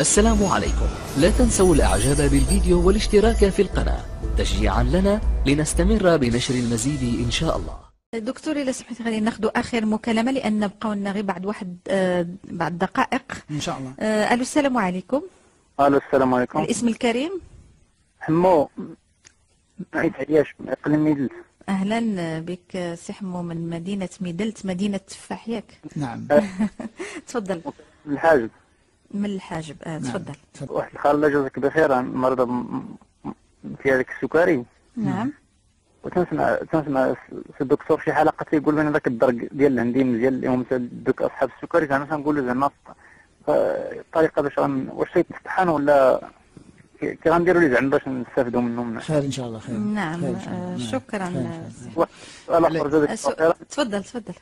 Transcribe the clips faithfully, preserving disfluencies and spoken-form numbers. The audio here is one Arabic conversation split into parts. السلام عليكم، لا تنسوا الاعجاب بالفيديو والاشتراك في القناة تشجيعا لنا لنستمر بنشر المزيد ان شاء الله. دكتور إلا سمحتي غادي ناخذ اخر مكالمة لان بقاو لنا غير بعد واحد آه بعد دقائق ان شاء الله. آه الو السلام عليكم. الو السلام عليكم. الاسم الكريم؟ حمو بعياش من اقليم ميدلت. اهلا بك سي حمو من مدينة ميدلت، مدينة التفاح ياك؟ نعم. تفضل. الحاجب. من الحاجب اه تفضل. واحد الخاله جزاك بخير مرضى في هذاك السكري. نعم. وتنسمع تنسمع في الدكتور شي حلقه تيقول بان هذاك الدرك ديال الهنديم ديال اليوم دوك اصحاب السكري، انا تنقول له زعما الطريقه باش واش تيتفحن ولا كي غنديروا لي زعما باش نستافدوا منهم. خير ان شاء الله. خير. نعم شكرا. تفضل تفضل.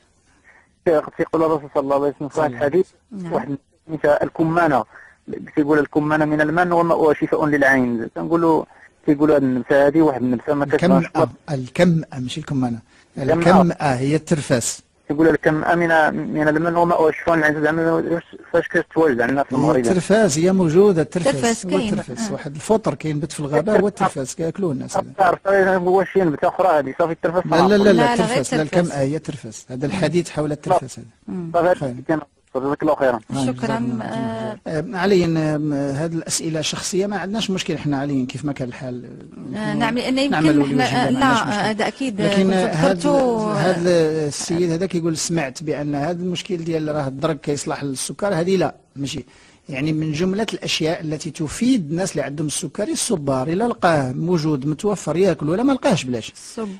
تيقول الرسول صلى الله عليه وسلم في الحديث واحد مثل الكمانه، كيقول الكمانه من المن وشفاء للعين. تنقولوا كيقولوا هذه النبته هذه واحد النبته ما كتبانش. الكمأه ماشي الكمانه، الكمأه هي الترفاس. كيقولوا الكمأه من من المن وماء شفاء للعين. زعما فاش كتواجد عندنا في المغرب الترفاس هي موجوده. الترفاس هو الترفاس واحد الفطر كينبت في الغابه، هو الترفاس كياكلوه الناس. هو شي نبته اخرى هذه صافي الترفاس. لا لا لا الترفاس، لا الكمأه هي الترفاس. هذا الحديث حول الترفاس هذا. جزاك الله خيرا. شكرا. آه عليا هذه الاسئله الشخصيه ما عندناش مشكل احنا عليا كيف ما كان الحال. آه نعم لان يمكن احنا لا هذا اكيد. لكن هذا السيد هذا كيقول سمعت بان هذا المشكل ديال راه الدرك كيصلح للسكر، هذه لا ماشي يعني من جمله الاشياء التي تفيد الناس اللي عندهم السكري. الصبار الا لقاه موجود متوفر ياكل ولا ما لقاهش بلاش.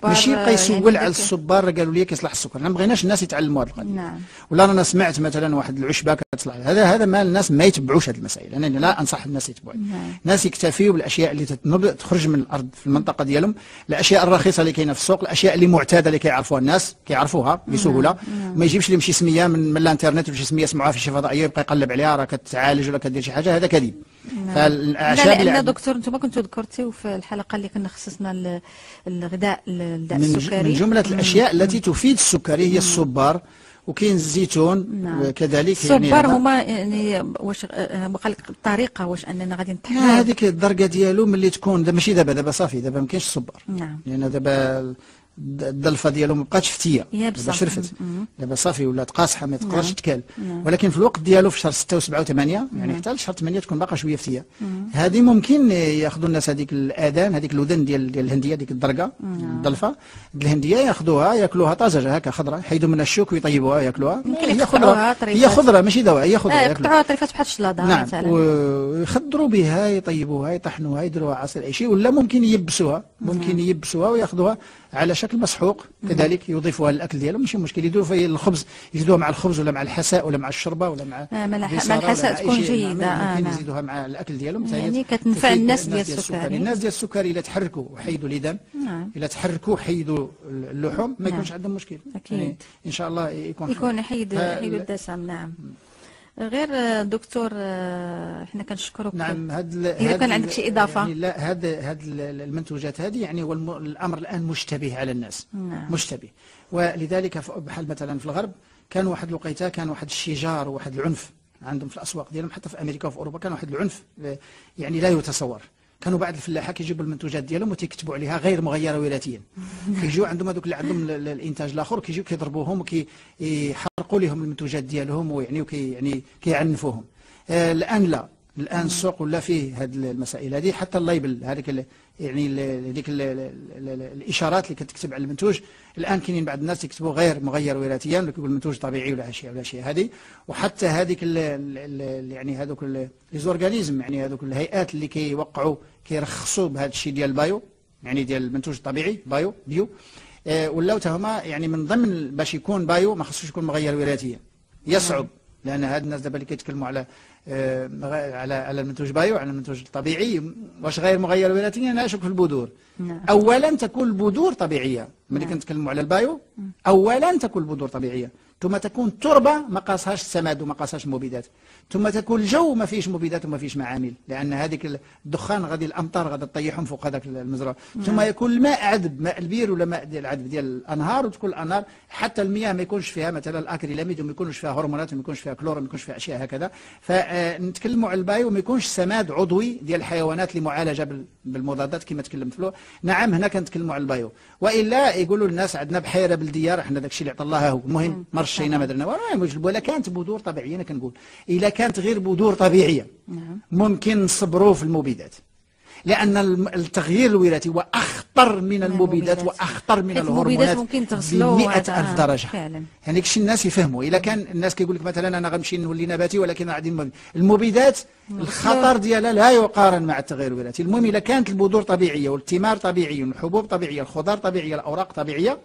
ماشي يبقى يسول يعني على الصبار قالوا لي كيصلح السكر. انا ما بغيناش الناس يتعلموا هذا القضيه. نعم. ولا انا سمعت مثلا واحد العشبه كتصلح هذا هذا ما الناس ما يتبعوش هذه المسائل. انا لا انصح الناس يتبعوا. نعم. الناس يكتفيوا بالاشياء اللي تخرج من الارض في المنطقه ديالهم، الاشياء الرخيصه اللي كاينه في السوق، الاشياء اللي معتاده اللي كيعرفوها الناس كيعرفوها بسهوله. نعم. ما يجيبش لهم شي سميه من, من الانترنت ولا شي سميه سمعوها في شي فضائيه يبقى يقلب عليها راه كتعالج ولا كدير شي حاجه، هذا كذب. فالاعشاب لا لان دكتور انتم كنتوا ذكرتيو في الحلقه اللي كنا خصصنا الغذاء الغذاء السكري. من جمله الاشياء التي تفيد السكري هي الصبار وكاين الزيتون. نعم. وكذلك الصبار يعني هما يعني واش قال لك الطريقه واش اننا غادي نتحمل هذيك الدرجه ديالو ملي تكون دا ماشي دابا دابا صافي دابا ما كاينش الصبار. نعم. لان دابا الضلفه ديالهم مابقاتش فتيه دابا شرفت دابا صافي ولات قاصحه ما تقدرش تكال. ولكن في الوقت ديالو في شهر ستة وسبعة وثمانية يعني حتى لشهر ثمانية تكون باقا شويه فتيه. هذه ممكن ياخذوا الناس هذيك الاذان هذيك الاذن ديال ديال الهنديه ديك الدرقه الضلفه الهنديه ياخذوها ياكلوها طازجه هكا خضره يحيدوا منها الشوك ويطيبوها ياكلوها. هي خضره هي خضره ماشي دواء هي خضره ياكلوها طريفات بحال الشلاضه مثلا. ويخضروا بها يطيبوها يطحنوها يديروها عصير اي شيء ولا ممكن يبسوها ممكن يبسوها وياخذوها على شكل مسحوق كذلك يضيفوها للاكل ديالهم ماشي مشكل. يديروا في الخبز يزيدوها مع الخبز ولا مع الحساء ولا مع الشوربه ولا مع آه مع الحساء تكون جيده. آه ممكن يزيدوها مع الاكل ديالهم يعني كتنفع الناس ديال السكري. الناس ديال السكري الا تحركوا وحيدوا الدم. نعم. الا تحركوا وحيدوا اللحوم ما يكونش عندهم مشكل اكيد. يعني ان شاء الله يكون يكون حيد حيدوا الدسم. نعم. غير دكتور احنا كنشكرك. نعم. هذا اذا كان عندك شي اضافه يعني لا هذا هذا المنتوجات هذه يعني هو الامر الان مشتبه على الناس. نعم. مشتبه. ولذلك بحال مثلا في الغرب كان واحد الوقيته كان واحد الشجار وواحد العنف عندهم في الاسواق ديالهم حتى في امريكا وفي اوروبا كان واحد العنف يعني لا يتصور. كانوا بعض الفلاحه كيجيبوا المنتوجات ديالهم وتيكتبوا عليها غير مغيره وراثيا. كيجيو عندهم هذوك اللي عندهم الانتاج الاخر كيجيو كيضربوهم وكيحرقوا لهم المنتوجات ديالهم ويعني وكي يعني كيعنفوهم. آه الان لا الان السوق ولا فيه هذه المسائل هذه. حتى اللايبل هذيك يعني هذيك الاشارات اللي كتكتب على المنتوج الان كاينين بعض الناس يكتبوا غير مغير وراثيا ولا كيقول المنتوج طبيعي ولا شيء ولا شيء هذه. وحتى هذيك يعني هذوك لي زورغانيزم يعني هذوك الهيئات اللي كيوقعوا كيرخصوا بهذا الشيء ديال بايو يعني ديال المنتوج الطبيعي بايو بيو آه ولاو حتى هما يعني من ضمن باش يكون بايو ما خصوش يكون مغير وراثيا. يصعب لان هاد الناس دابا اللي كيتكلموا على آه على على المنتوج بايو على المنتوج الطبيعي واش غير مغير وراثيا انا اشك في البذور. نعم. اولا تكون البذور طبيعيه ملي كنتكلموا على البايو اولا تكون البذور طبيعيه ثم تكون التربه ما قاصهاش السماد وما قاصهاش المبيدات، ثم تكون الجو ما فيهش مبيدات وما فيهش معامل، لان هذيك الدخان غادي الامطار غادي تطيحهم فوق هذاك المزرعه، ثم يكون الماء عذب، ماء البير ولا ماء ديال العذب ديال الانهار، وتكون الانهار حتى المياه ما يكونش فيها مثلا الاكريلاميد وما يكونش فيها هرمونات وما يكونش فيها كلور وما يكونش فيها اشياء هكذا. فنتكلموا على البايو، ما يكونش سماد عضوي ديال الحيوانات لمعالجه بالمضادات كما تكلمت فيه. نعم هنا كنتكلموا على البايو، والا يقولوا الناس عندنا بحيره بلديه، حنا داك الشيء اللي عطى الله هو المهم مرشينا ما درنا والو يوجب. ولا كانت بذور طبيعيه، انا كنقول الا كانت غير بذور طبيعيه ممكن نصبروا في المبيدات، لان التغيير الوراثي هو اخطر من المبيدات واخطر من الهرمونات بمئة ألف درجه فعلا. يعني كشي الناس يفهموا، الا كان الناس كيقول لك مثلا انا غنمشي نولي نباتي ولكن غادي المبيدات الخطر ديالها لا يقارن مع التغيير الوراثي. المهم الا كانت البذور طبيعيه والثمار طبيعي والحبوب طبيعيه الخضار طبيعيه الاوراق طبيعيه،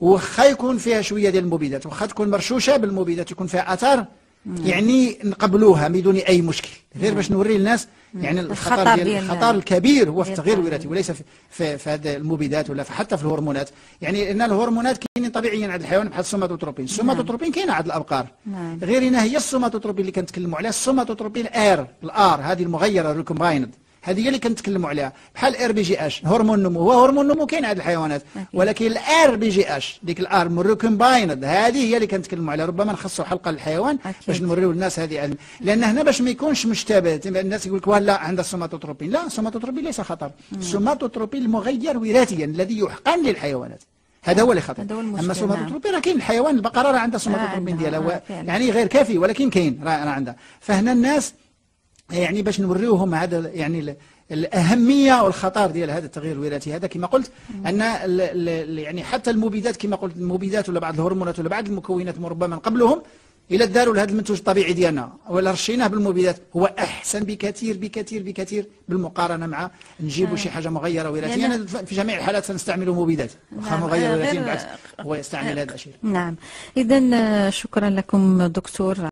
وخا يكون فيها شويه ديال المبيدات وخا تكون مرشوشه بالمبيدات يكون فيها اثار، يعني نقبلوها بدون اي مشكل، غير باش نوري للناس يعني الخطر ديال الخطر الكبير هو في التغيير الوراثي وليس في في, في هذه المبيدات ولا في حتى في الهرمونات. يعني ان الهرمونات كاينين طبيعيا عند الحيوان بحال السوماتوتروبين، السوماتوتروبين كاين عند الابقار، غير هنا هي السوماتوتروبين اللي كنتكلموا عليها، السوماتوتروبين ار الار هذه المغيره الريكومبايند هذه هي اللي كنتكلموا عليها، بحال الار بي جي اش هرمون النمو، هو هرمون النمو كاين عند الحيوانات ولكن الار بي جي اش ديك الار ريكومبايند هذه هي اللي كنتكلموا عليها. ربما نخصوا حلقه للحيوان باش نوريو للناس هذه، لان هنا باش ما يكونش مشتبه. الناس يقول لك لا عندها السوماتوتروبين، لا السوماتوتروبين ليس خطر، السوماتوتروبين مغير وراثيا الذي يحقن للحيوانات هذا هو اللي خطر. اما السوماتوتروبين راه كاين الحيوان البقره راه عندها السوماتوتروبين ديالها يعني غير كافي ولكن كاين راه عندها. فهنا الناس يعني باش نوريوهم هذا يعني الاهميه والخطر ديال هذا التغيير الوراثي هذا. كما قلت ان يعني حتى المبيدات كما قلت المبيدات ولا بعض الهرمونات ولا بعض المكونات ربما نقبلوهم الا داروا لهذا المنتوج الطبيعي ديالنا ولا رشيناه بالمبيدات هو احسن بكثير بكثير بكثير بالمقارنه مع نجيبوا آه. شي حاجه مغيره وراثيا. يعني في جميع الحالات سنستعمل مبيدات واخا نعم. مغيره وراثيا آه. بالعكس هو يستعمل آه. هذا الشيء. نعم اذا شكرا لكم دكتور.